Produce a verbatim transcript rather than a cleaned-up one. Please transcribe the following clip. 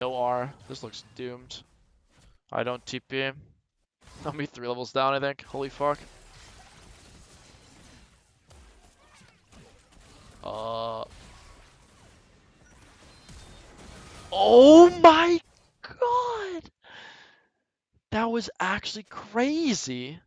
No R. This looks doomed. I don't T P. I'll be three levels down, I think. Holy fuck. Uh. Oh my god! That was actually crazy.